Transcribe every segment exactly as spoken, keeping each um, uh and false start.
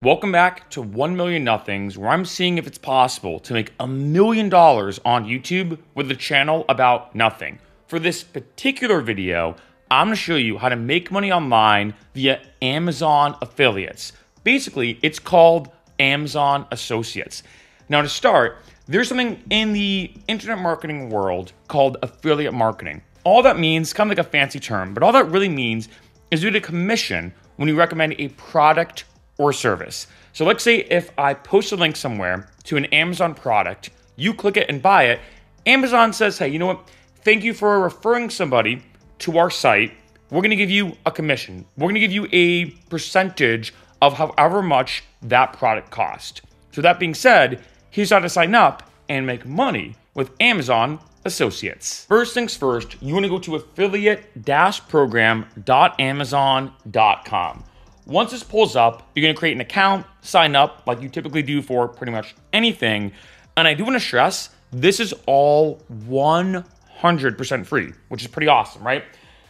Welcome back to One Million Nothings, where I'm seeing if it's possible to make a million dollars on YouTube with a channel about nothing. For this particular video, I'm going to show you how to make money online via Amazon affiliates. Basically, it's called Amazon Associates. Now, to start, there's something in the internet marketing world called affiliate marketing. All that means, kind of like a fancy term, but all that really means is you get a commission when you recommend a product or service. So let's say if I post a link somewhere to an Amazon product, you click it and buy it, Amazon says, hey, you know what? Thank you for referring somebody to our site. We're gonna give you a commission. We're gonna give you a percentage of however much that product cost. So that being said, here's how to sign up and make money with Amazon Associates. First things first, you wanna go to affiliate dash program dot amazon dot com. Once this pulls up, you're going to create an account, sign up like you typically do for pretty much anything. And I do want to stress, this is all one hundred percent free, which is pretty awesome, right?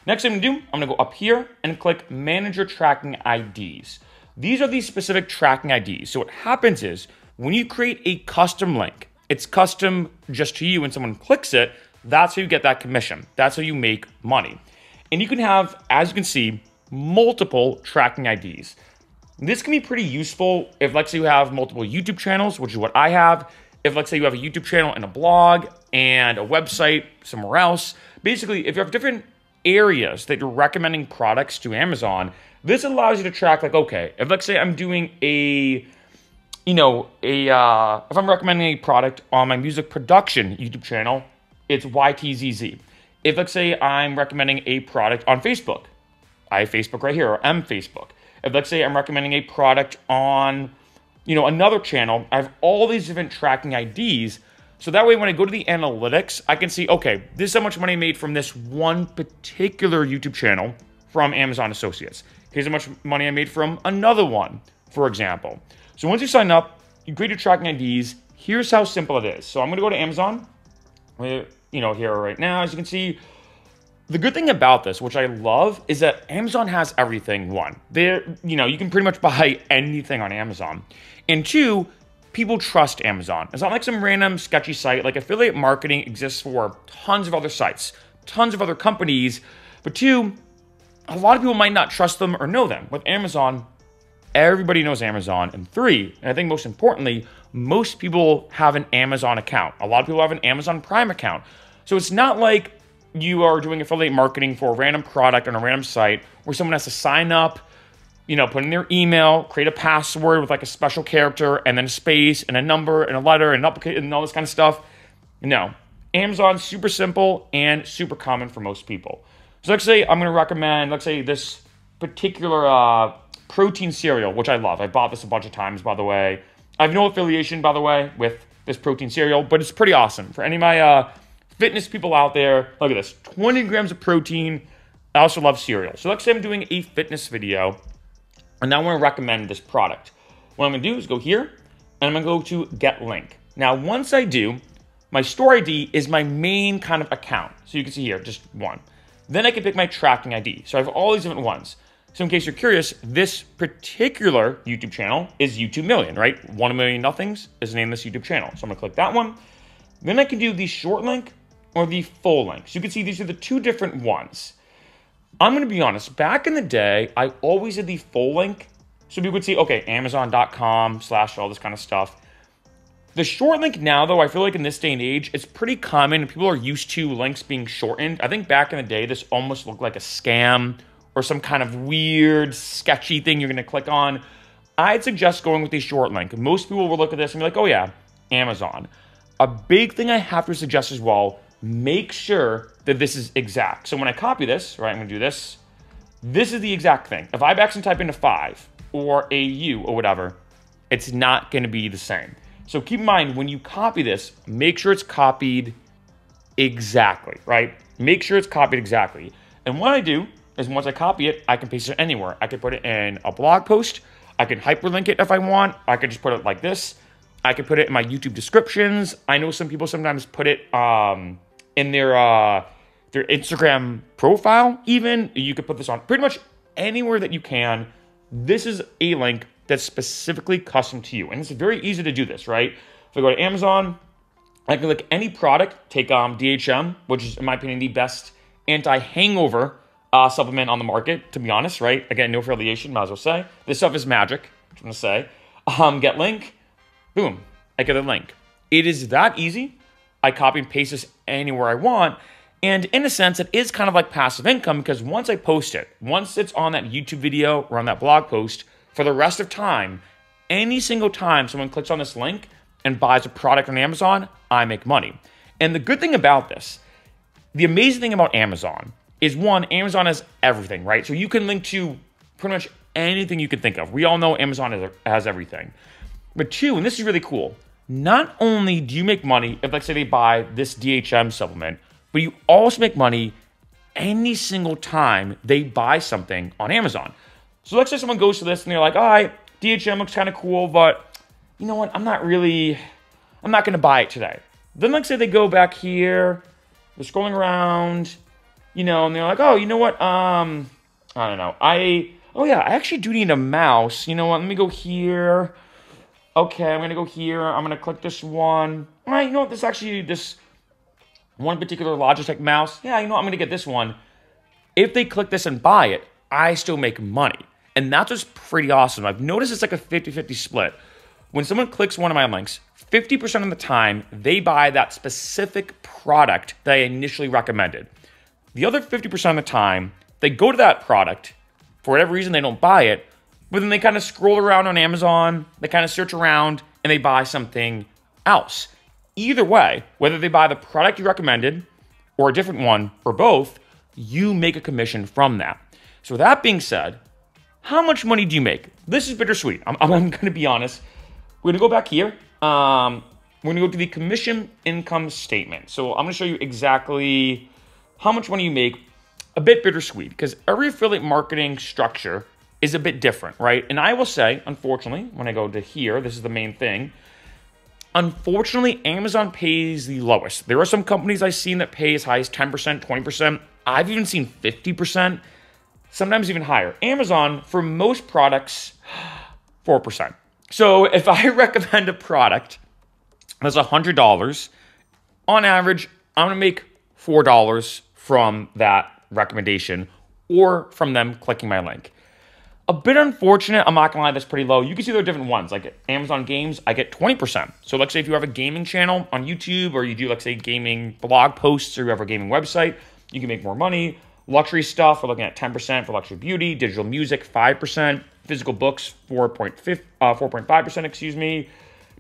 Next thing to do, I'm going to go up here and click Manage Your Tracking I Ds. These are the specific tracking I Ds. So what happens is when you create a custom link, it's custom just to you, and someone clicks it, that's how you get that commission. That's how you make money. And you can have, as you can see, multiple tracking I Ds. This can be pretty useful if, let's say, you have multiple YouTube channels, which is what I have. If, let's say, you have a YouTube channel and a blog and a website somewhere else. Basically, if you have different areas that you're recommending products to Amazon, this allows you to track, like, okay, if, let's say, I'm doing a, you know, a, uh, if I'm recommending a product on my music production YouTube channel, it's Y T Z Z. If, let's say, I'm recommending a product on Facebook, I have Facebook right here, or M Facebook. If, let's say, I'm recommending a product on, you know, another channel, I have all these different tracking I Ds. So that way, when I go to the analytics, I can see, okay, this is how much money I made from this one particular YouTube channel from Amazon Associates. Here's how much money I made from another one, for example. So once you sign up, you create your tracking I Ds. Here's how simple it is. So I'm going to go to Amazon, you know, here right now, as you can see. The good thing about this, which I love, is that Amazon has everything. One, there, you know, you can pretty much buy anything on Amazon. And two, people trust Amazon. It's not like some random sketchy site. Like, affiliate marketing exists for tons of other sites, tons of other companies. But two, a lot of people might not trust them or know them. With Amazon, everybody knows Amazon. And three, and I think most importantly, most people have an Amazon account. A lot of people have an Amazon Prime account. So it's not like you are doing affiliate marketing for a random product on a random site where someone has to sign up, you know, put in their email, create a password with like a special character and then a space and a number and a letter and an uppercase and all this kind of stuff. No, Amazon's super simple and super common for most people. So let's say I'm going to recommend, let's say, this particular uh, protein cereal, which I love. I bought this a bunch of times, by the way. I have no affiliation, by the way, with this protein cereal, but it's pretty awesome. For any of my uh, fitness people out there, look at this, twenty grams of protein. I also love cereal. So let's say I'm doing a fitness video and now I want to recommend this product. What I'm going to do is go here and I'm going to go to Get Link. Now, once I do, my store I D is my main kind of account. So you can see here, just one. Then I can pick my tracking I D. So I have all these different ones. So in case you're curious, this particular YouTube channel is YouTube Million, right? One Million Nothings is the name of this YouTube channel. So I'm going to click that one. Then I can do the short link or the full link. So you can see these are the two different ones. I'm going to be honest, back in the day, I always did the full link. So people would see, okay, amazon dot com slash all this kind of stuff. The short link now, though, I feel like in this day and age, it's pretty common. People are used to links being shortened. I think back in the day, this almost looked like a scam or some kind of weird, sketchy thing you're going to click on. I'd suggest going with the short link. Most people will look at this and be like, oh yeah, Amazon. A big thing I have to suggest as well, make sure that this is exact. So when I copy this, right, I'm going to do this. This is the exact thing. If I actually type into five or A U or whatever, it's not going to be the same. So keep in mind, when you copy this, make sure it's copied exactly, right? Make sure it's copied exactly. And what I do is once I copy it, I can paste it anywhere. I can put it in a blog post. I can hyperlink it if I want. I can just put it like this. I can put it in my YouTube descriptions. I know some people sometimes put it um, in their uh, their Instagram profile even. You could put this on pretty much anywhere that you can. This is a link that's specifically custom to you. And it's very easy to do this, right? If I go to Amazon, I can look any product, take um, D H M, which is, in my opinion, the best anti-hangover uh, supplement on the market, to be honest, right? Again, no affiliation, might as well say. This stuff is magic, I'm gonna say. Um, get link, boom, I get a link. It is that easy. I copy and paste this anywhere I want. And in a sense, it is kind of like passive income because once I post it, once it's on that YouTube video or on that blog post, for the rest of time, any single time someone clicks on this link and buys a product on Amazon, I make money. And the good thing about this, the amazing thing about Amazon is, one, Amazon has everything, right? So you can link to pretty much anything you can think of. We all know Amazon has everything. But two, and this is really cool, not only do you make money if, let's say, they buy this D H M supplement, but you also make money any single time they buy something on Amazon. So let's say someone goes to this and they're like, all right, D H M looks kind of cool, but you know what? I'm not really, I'm not going to buy it today. Then let's say they go back here, they're scrolling around, you know, and they're like, oh, you know what? Um, I don't know. I, oh yeah, I actually do need a mouse. You know what? Let me go here. Okay, I'm going to go here. I'm going to click this one. All right, you know what? This actually, this one particular Logitech mouse. Yeah, you know what? I'm going to get this one. If they click this and buy it, I still make money. And that's what's pretty awesome. I've noticed it's like a fifty fifty split. When someone clicks one of my links, fifty percent of the time, they buy that specific product that I initially recommended. The other fifty percent of the time, they go to that product. For whatever reason, they don't buy it. But then they kind of scroll around on Amazon, they kind of search around, and they buy something else. Either way, whether they buy the product you recommended or a different one or both, you make a commission from that. So that being said, how much money do you make? This is bittersweet. I'm, I'm, I'm going to be honest. We're going to go back here. Um, we're going to go to the commission income statement. So I'm going to show you exactly how much money you make. A bit bittersweet because every affiliate marketing structure is a bit different, right? And I will say, unfortunately, when I go to here, this is the main thing. Unfortunately, Amazon pays the lowest. There are some companies I've seen that pay as high as ten percent, twenty percent. I've even seen fifty percent, sometimes even higher. Amazon, for most products, four percent. So if I recommend a product that's one hundred dollars, on average, I'm gonna make four dollars from that recommendation or from them clicking my link. A bit unfortunate, I'm not gonna lie, that's pretty low. You can see there are different ones, like Amazon Games, I get twenty percent. So let's say if you have a gaming channel on YouTube or you do, let's say, gaming blog posts or you have a gaming website, you can make more money. Luxury stuff, we're looking at ten percent for luxury beauty, digital music, five percent, physical books, four point five percent, excuse me,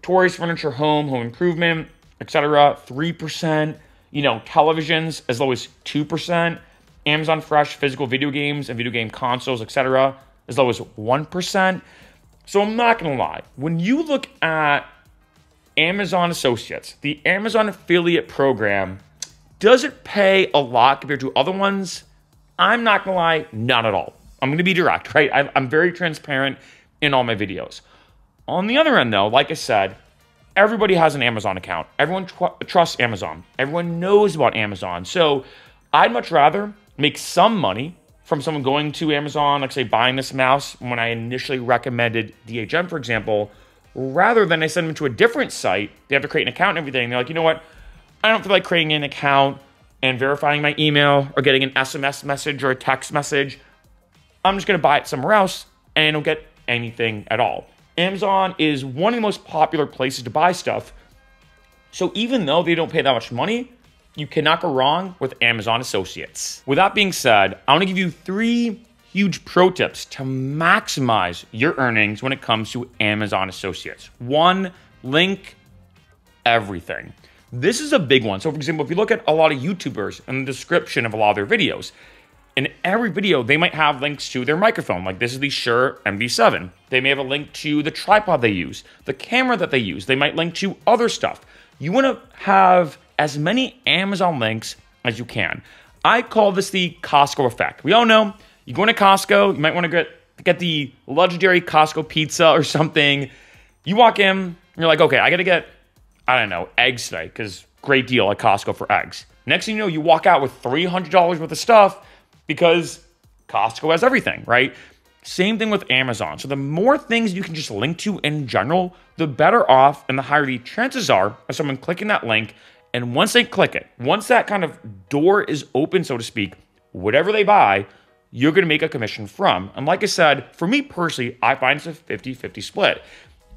toys, furniture, home, home improvement, et cetera, three percent, you know, televisions as low as two percent, Amazon Fresh, physical video games and video game consoles, et cetera, as low as one percent. So I'm not gonna lie, when you look at Amazon Associates, the Amazon affiliate program doesn't pay a lot compared to other ones. I'm not gonna lie, not at all. I'm gonna be direct, right? I, I'm very transparent in all my videos. On the other end though, like I said, everybody has an Amazon account. Everyone tr trusts Amazon. Everyone knows about Amazon. So I'd much rather make some money from someone going to Amazon, like say buying this mouse when I initially recommended D H M, for example, rather than I send them to a different site, they have to create an account and everything. They're like, you know what? I don't feel like creating an account and verifying my email or getting an S M S message or a text message. I'm just gonna buy it somewhere else and I don't get anything at all. Amazon is one of the most popular places to buy stuff. So even though they don't pay that much money, you cannot go wrong with Amazon Associates. With that being said, I want to give you three huge pro tips to maximize your earnings when it comes to Amazon Associates. One, link everything. This is a big one. So for example, if you look at a lot of YouTubers and the description of a lot of their videos, in every video, they might have links to their microphone. Like this is the Shure M V seven. They may have a link to the tripod they use, the camera that they use. They might link to other stuff. You want to have as many Amazon links as you can. I call this the Costco effect. We all know you go into Costco, you might want to get, get the legendary Costco pizza or something. You walk in, you're like, okay, I got to get, I don't know, eggs today because great deal at Costco for eggs. Next thing you know, you walk out with three hundred dollars worth of stuff because Costco has everything, right? Same thing with Amazon. So the more things you can just link to in general, the better off and the higher the chances are of someone clicking that link. And once they click it, once that kind of door is open, so to speak, whatever they buy, you're going to make a commission from. And like I said, for me personally, I find it's a fifty fifty split.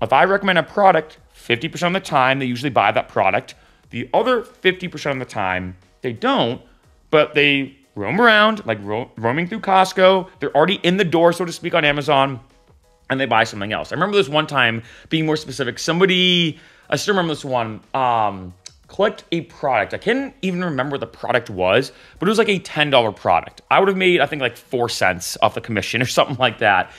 If I recommend a product, fifty percent of the time, they usually buy that product. The other fifty percent of the time, they don't, but they roam around, like ro roaming through Costco. They're already in the door, so to speak, on Amazon, and they buy something else. I remember this one time, being more specific, somebody, I still remember this one, um, clicked a product. I can't even remember what the product was, but it was like a ten dollar product. I would have made, I think, like four cents off the commission or something like that.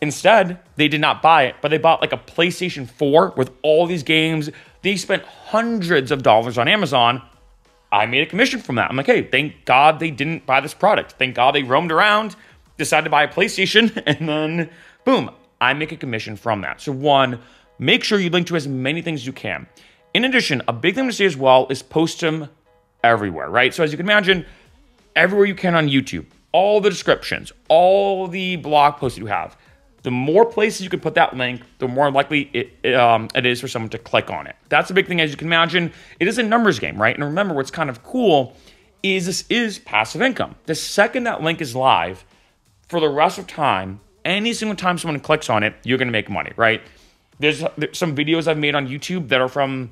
Instead, they did not buy it, but they bought like a PlayStation four with all these games. They spent hundreds of dollars on Amazon. I made a commission from that. I'm like, hey, thank God they didn't buy this product. Thank God they roamed around, decided to buy a PlayStation, and then boom, I make a commission from that. So one, make sure you link to as many things as you can. In addition, a big thing to say as well is post them everywhere, right? So as you can imagine, everywhere you can on YouTube, all the descriptions, all the blog posts you have, the more places you can put that link, the more likely it, um, it is for someone to click on it. That's a big thing, as you can imagine. It is a numbers game, right? And remember, what's kind of cool is this is passive income. The second that link is live, for the rest of time, any single time someone clicks on it, you're going to make money, right? There's, there's some videos I've made on YouTube that are from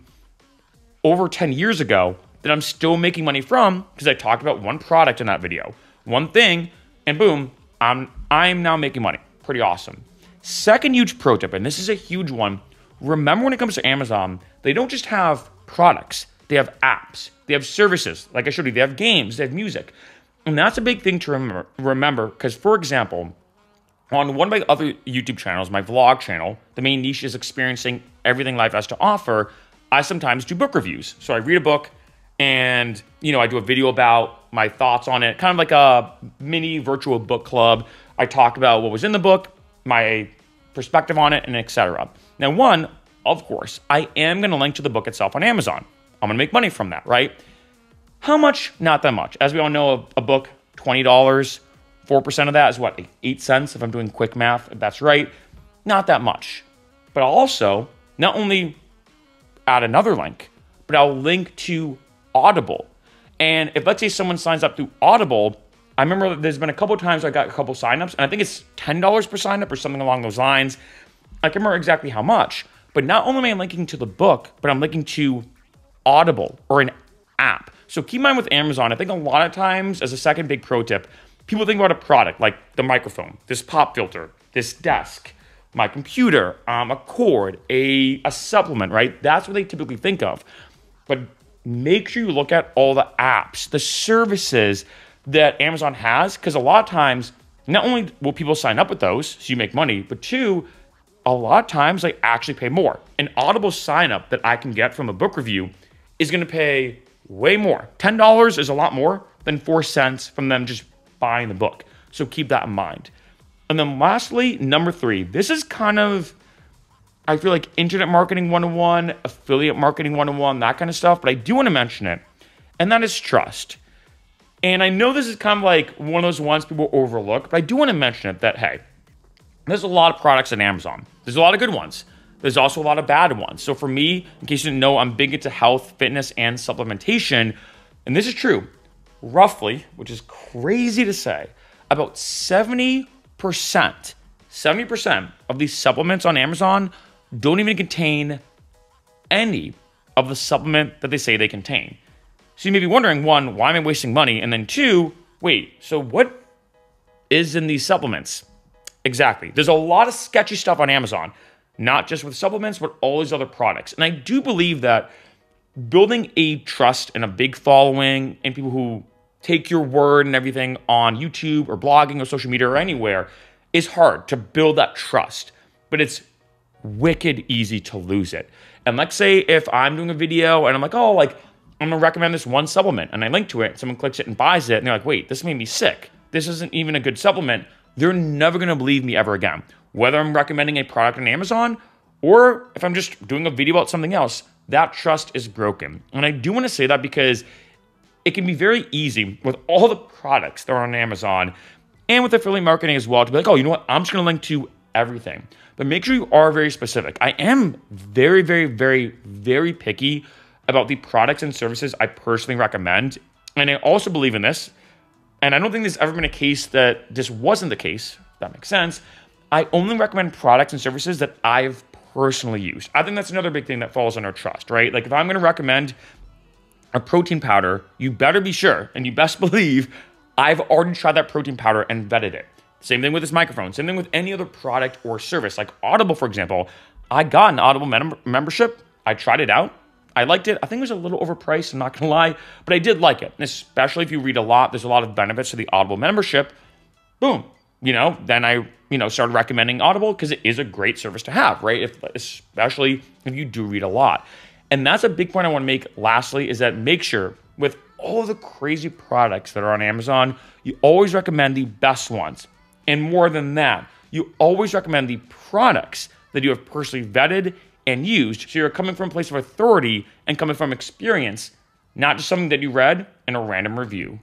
over ten years ago that I'm still making money from because I talked about one product in that video, one thing, and boom, I'm, I'm now making money. Pretty awesome. Second huge pro tip, and this is a huge one. Remember, when it comes to Amazon, they don't just have products. They have apps. They have services. Like I showed you, they have games. They have music. And that's a big thing to remember. Remember, because for example, on one of my other YouTube channels, my vlog channel, the main niche is experiencing everything life has to offer. I sometimes do book reviews. So I read a book and, you know, I do a video about my thoughts on it, kind of like a mini virtual book club. I talk about what was in the book, my perspective on it, and et cetera. Now, one, of course, I am going to link to the book itself on Amazon. I'm going to make money from that, right? How much? Not that much. As we all know, a, a book, twenty dollars, four percent of that is what, eight cents, if I'm doing quick math, if that's right. Not that much. But I'll also not only add another link, but I'll link to Audible. And if, let's say, someone signs up through Audible, I remember there's been a couple of times I got a couple signups, and I think it's ten dollars per signup or something along those lines. I can't remember exactly how much, but not only am I linking to the book, but I'm linking to Audible or an app. So keep in mind with Amazon, I think a lot of times, as a second big pro tip, people think about a product like the microphone, this pop filter, this desk, my computer, um, a cord, a, a supplement, right? That's what they typically think of. But make sure you look at all the apps, the services that Amazon has, because a lot of times, not only will people sign up with those, so you make money, but two, a lot of times they actually pay more. An Audible sign up that I can get from a book review is going to pay way more. ten dollars is a lot more than four cents from them just buying the book. So keep that in mind. And then lastly, number three, this is kind of, I feel like, internet marketing one oh one, affiliate marketing one oh one, that kind of stuff, but I do want to mention it, and that is trust. And I know this is kind of like one of those ones people overlook, but I do want to mention it that, hey, there's a lot of products on Amazon. There's a lot of good ones. There's also a lot of bad ones. So for me, in case you didn't know, I'm big into health, fitness, and supplementation. And this is true. Roughly, which is crazy to say, about seventy percent, seventy percent of these supplements on Amazon don't even contain any of the supplement that they say they contain. So you may be wondering, one, why am I wasting money? And then two, wait, so what is in these supplements? Exactly. There's a lot of sketchy stuff on Amazon, not just with supplements, but all these other products. And I do believe that building a trust and a big following and people who take your word and everything on YouTube or blogging or social media or anywhere is hard to build that trust, but it's wicked easy to lose it. And let's say if I'm doing a video and I'm like, oh, like, I'm gonna recommend this one supplement, and I link to it, someone clicks it and buys it, and they're like, wait, this made me sick. This isn't even a good supplement. They're never gonna believe me ever again. Whether I'm recommending a product on Amazon or if I'm just doing a video about something else, that trust is broken. And I do wanna say that because it can be very easy with all the products that are on Amazon And with affiliate marketing as well, to be like, oh, you know what? I'm just going to link to everything. But make sure you are very specific. I am very, very, very, very picky about the products and services I personally recommend. And I also believe in this. And I don't think there's ever been a case that this wasn't the case. If that makes sense. I only recommend products and services that I've personally used. I think that's another big thing that falls under trust, right? Like if I'm going to recommend a protein powder, you better be sure and you best believe I've already tried that protein powder and vetted it. Same thing with this microphone. Same thing with any other product or service. Like Audible, for example. I got an Audible mem- membership. I tried it out. I liked it. I think it was a little overpriced, I'm not going to lie, but I did like it. And especially if you read a lot, there's a lot of benefits to the Audible membership. Boom. You know, then I, you know, started recommending Audible because it is a great service to have, right? If, especially if you do read a lot. And that's a big point I want to make lastly, is that make sure with all the crazy products that are on Amazon, you always recommend the best ones. And more than that, you always recommend the products that you have personally vetted and used. So you're coming from a place of authority and coming from experience, not just something that you read in a random review.